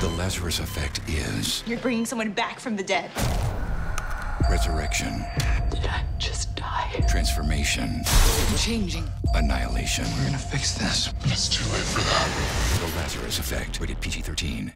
The Lazarus Effect is... You're bringing someone back from the dead. Resurrection. Did I just die? Transformation. Changing. Annihilation. We're gonna fix this. It's too late for that. The Lazarus Effect. Rated PG-13.